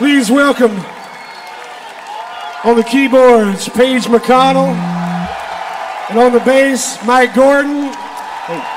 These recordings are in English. Please welcome on the keyboards, Paige McConnell, and on the bass, Mike Gordon. Hey.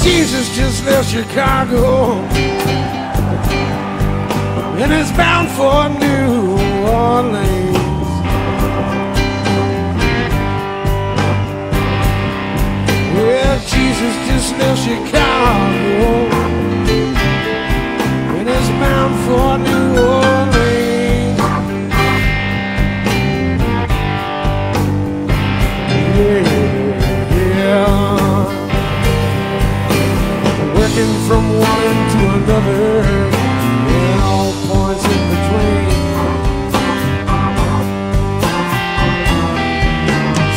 Jesus just left Chicago and is bound for New Orleans. Well, Jesus just left Chicago and is bound for New Orleans. Yeah. From one to another, and all points in between.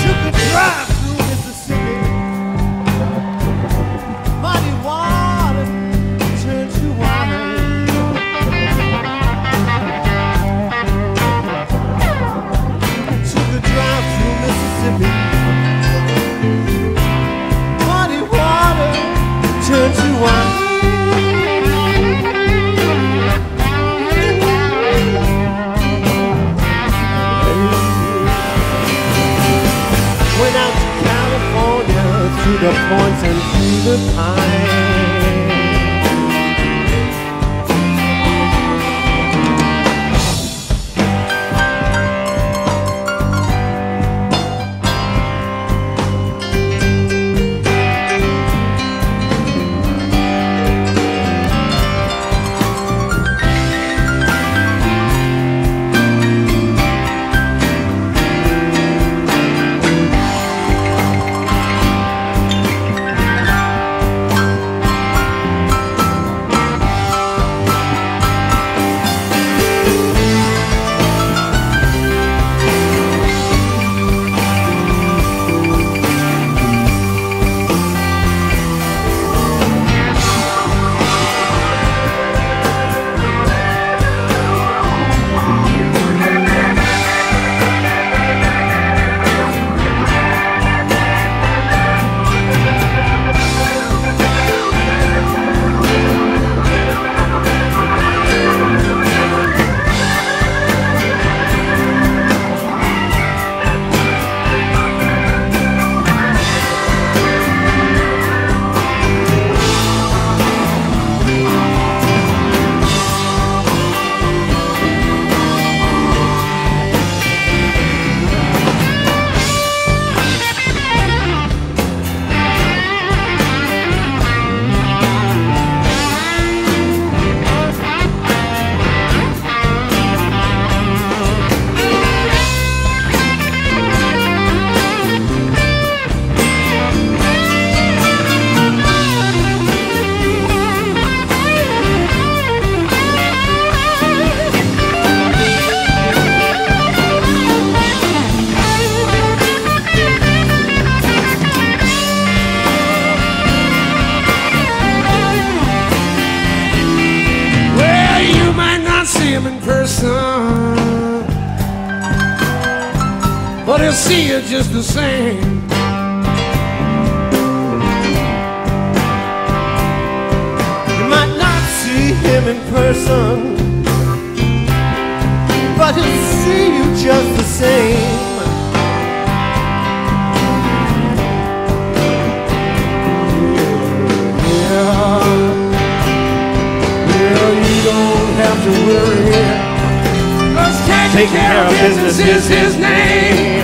Took a drive through Mississippi, muddy water turned to wine. Took a drive through Mississippi. Turn to one. Went out to California through the points and through the pines. charming person, but he'll see you just the same. You might not see him in person, but he'll see you just the same. Taking care of business is his name.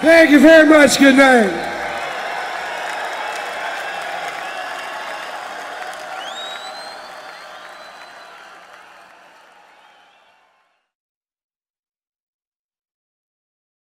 Thank you very much. Good night.